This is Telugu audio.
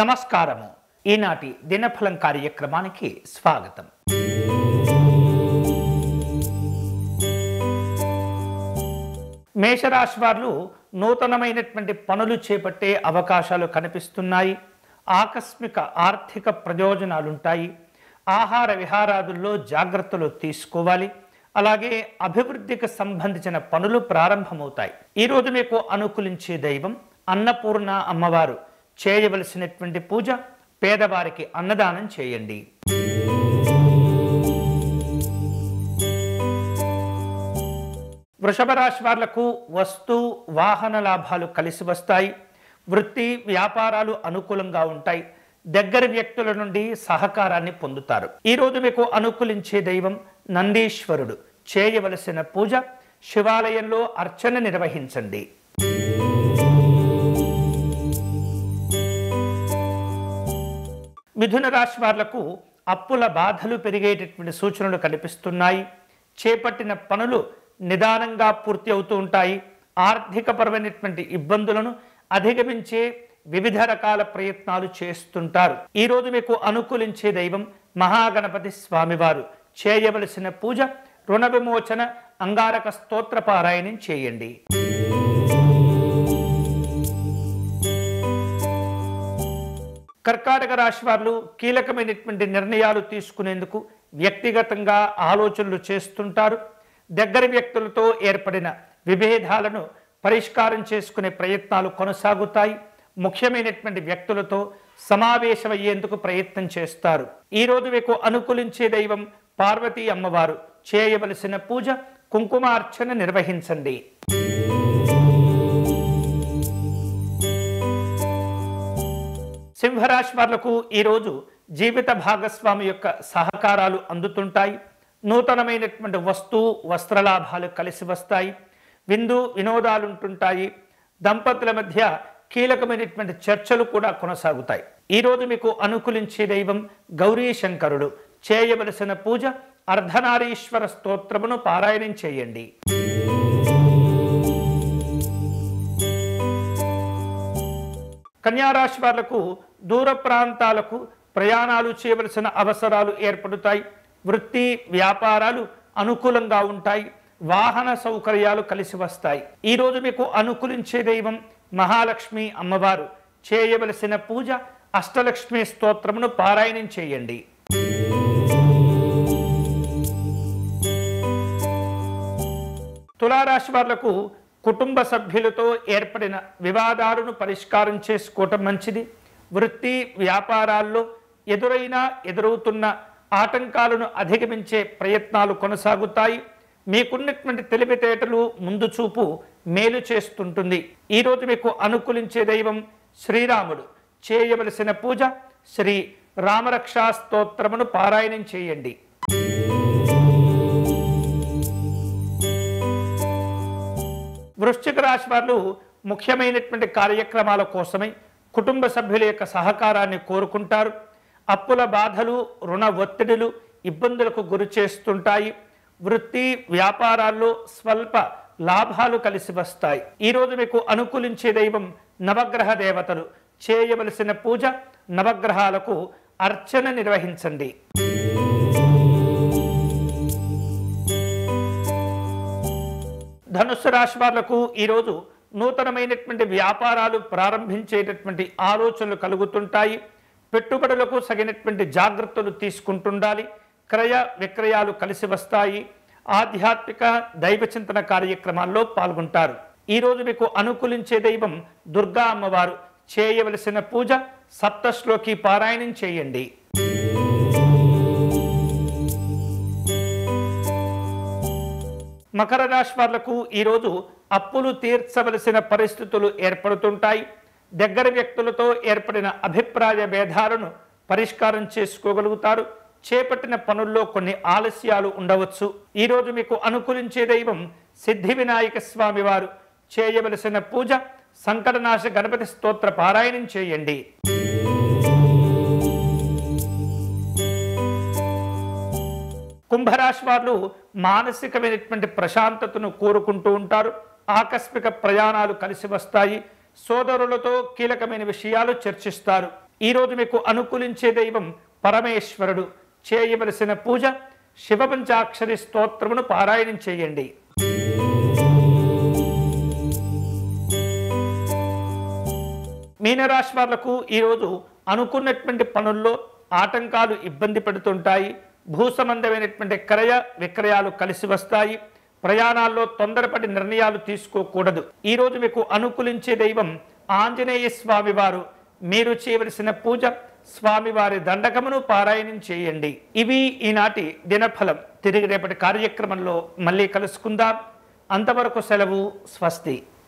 నమస్కారము ఈనాటి దినఫలం కార్యక్రమానికి స్వాగతం. మేషరాశి వారు నూతనమైనటువంటి పనులు చేపట్టే అవకాశాలు కనిపిస్తున్నాయి. ఆకస్మిక ఆర్థిక ప్రయోజనాలు ఉంటాయి. ఆహార విహారాదుల్లో జాగృతలు తీసుకోవాలి. అలాగే అభివృద్ధికి సంబంధించిన పనులు ప్రారంభమవుతాయి. ఈ రోజు మీకు అనుకూలించే దైవం అన్నపూర్ణ అమ్మవారు. చేయవలసినటువంటి పూజ పేదవారికి అన్నదానం చేయండి. వృషభ రాశి వాళ్లకు వస్తు వాహన లాభాలు కలిసి వస్తాయి. వృత్తి వ్యాపారాలు అనుకూలంగా ఉంటాయి. దగ్గర వ్యక్తుల నుండి సహకారాన్ని పొందుతారు. ఈరోజు మీకు అనుకూలించే దైవం నందీశ్వరుడు. చేయవలసిన పూజ శివాలయంలో అర్చన నిర్వహించండి. మిథున రాశి వాళ్లకు అప్పుల బాధలు పెరిగేటటువంటి సూచనలు కనిపిస్తున్నాయి. చేపట్టిన పనులు నిదానంగా పూర్తి అవుతూ ఉంటాయి. ఆర్థికపరమైనటువంటి ఇబ్బందులను అధిగమించే వివిధ రకాల ప్రయత్నాలు చేస్తుంటారు. ఈరోజు మీకు అనుకూలించే దైవం మహాగణపతి స్వామివారు. చేయవలసిన పూజ రుణ విమోచన అంగారక స్తోత్ర పారాయణం చేయండి. కర్కాటక రాశి వారు కీలకమైనటువంటి నిర్ణయాలు తీసుకునేందుకు వ్యక్తిగతంగా ఆలోచనలు చేస్తుంటారు. దగ్గర వ్యక్తులతో ఏర్పడిన విభేదాలను పరిష్కారం చేసుకునే ప్రయత్నాలు కొనసాగుతాయి. ముఖ్యమైనటువంటి వ్యక్తులతో సమావేశమయ్యేందుకు ప్రయత్నం చేస్తారు. ఈరోజు మీకు అనుకూలించే దైవం పార్వతీ అమ్మవారు. చేయవలసిన పూజ కుంకుమార్చన నిర్వహించండి. సింహరాశి వాళ్లకు ఈరోజు జీవిత భాగస్వామి యొక్క సహకారాలు అందుతుంటాయి. నూతనమైనటువంటి వస్తు వస్త్ర లాభాలు కలిసి వస్తాయి. విందు వినోదాలుంటుంటాయి. దంపతుల మధ్య కీలకమైనటువంటి చర్చలు కూడా కొనసాగుతాయి. ఈరోజు మీకు అనుకూలించే దైవం గౌరీ శంకరుడు. చేయవలసిన పూజ అర్ధనారీశ్వర స్తోత్రమును పారాయణం చేయండి. కన్యారాశి వాళ్లకు దూర ప్రాంతాలకు ప్రయాణాలు చేయవలసిన అవసరాలు ఏర్పడతాయి. వృత్తి వ్యాపారాలు అనుకూలంగా ఉంటాయి. వాహన సౌకర్యాలు కలిసి వస్తాయి. ఈరోజు మీకు అనుకూలించే దైవం మహాలక్ష్మి అమ్మవారు. చేయవలసిన పూజ అష్టలక్ష్మి స్తోత్రమును పారాయణం చేయండి. తులారాశి వాళ్లకు కుటుంబ సభ్యులతో ఏర్పడిన వివాదాలను పరిష్కారం చేసుకోవటం మంచిది. వృత్తి వ్యాపారాల్లో ఎదురవుతున్న ఆటంకాలను అధిగమించే ప్రయత్నాలు కొనసాగుతాయి. మీకున్నటువంటి తెలివితేటలు ముందు చూపు మేలు చేస్తుంటుంది. ఈరోజు మీకు అనుకూలించే దైవం శ్రీరాముడు. చేయవలసిన పూజ శ్రీ రామరక్షా స్తోత్రమును పారాయణం చేయండి. వృశ్చిక రాశి వారు ముఖ్యమైనటువంటి కార్యక్రమాల కోసమై కుటుంబ సభ్యుల యొక్క సహకారాన్ని కోరుకుంటారు. అప్పుల బాధలు రుణ ఒత్తిడులు ఇబ్బందులకు గురి చేస్తుంటాయి. వృత్తి వ్యాపారాల్లో స్వల్ప లాభాలు కలిసి వస్తాయి. ఈరోజు మీకు అనుకూలించే దైవం నవగ్రహ దేవతలు. చేయవలసిన పూజ నవగ్రహాలకు అర్చన నిర్వహించండి. ధనుస్సు రాశి వాళ్లకు ఈరోజు నూతనమైనటువంటి వ్యాపారాలు ప్రారంభించేటటువంటి ఆలోచనలు కలుగుతుంటాయి. పెట్టుబడులకు సగినటువంటి జాగ్రత్తలు తీసుకుంటుండాలి. క్రయ విక్రయాలు కలిసి వస్తాయి. ఆధ్యాత్మిక దైవచింతన కార్యక్రమాల్లో పాల్గొంటారు. ఈరోజు మీకు అనుకూలించే దైవం దుర్గా అమ్మవారు. చేయవలసిన పూజ సప్తశ్లోకి పారాయణం చేయండి. మకర రాశి వాళ్లకు ఈరోజు అప్పులు తీర్చవలసిన పరిస్థితులు ఏర్పడుతుంటాయి. దగ్గర వ్యక్తులతో ఏర్పడిన అభిప్రాయ భేదాలను పరిష్కారం చేసుకోగలుగుతారు. చేపట్టిన పనుల్లో కొన్ని ఆలస్యాలు ఉండవచ్చు. ఈరోజు మీకు అనుకూలించే దైవం సిద్ధి వినాయక స్వామి వారు. చేయవలసిన పూజ సంకటనాశ గణపతి స్తోత్ర పారాయణం చేయండి. కుంభరాశి వారు మానసికమైనటువంటి ప్రశాంతతను కోరుకుంటూ ఉంటారు. ఆకస్మిక ప్రయాణాలు కలిసి వస్తాయి. సోదరులతో కీలకమైన విషయాలు చర్చిస్తారు. ఈ రోజు మీకు అనుకూలించే దైవం పరమేశ్వరుడు చేయవలసిన పూజ శివ పంచాక్షరి స్తోత్రమును పారాయణం చేయండి। మీన రాశి వాళ్లకు ఈ రోజు అనుకున్నటువంటి పనుల్లో ఆటంకాలు ఇబ్బంది పెడుతుంటాయి। భూ సంబంధమైనటువంటి క్రయ విక్రయాలు కలిసి వస్తాయి। ప్రయాణాల్లో తొందరపడి నిర్ణయాలు తీసుకోకూడదు। ఈ రోజు మీకు అనుకూలించే దైవం ఆంజనేయ స్వామి వారు। మీరు చేయవలసిన పూజ స్వామివారి దండకమును పారాయణం చేయండి। ఇవి ఈనాటి దినఫలం। తిరిగి రేపటి కార్యక్రమంలో మళ్ళీ కలుసుకుందాం। అంతవరకు సెలవు. స్వస్తి।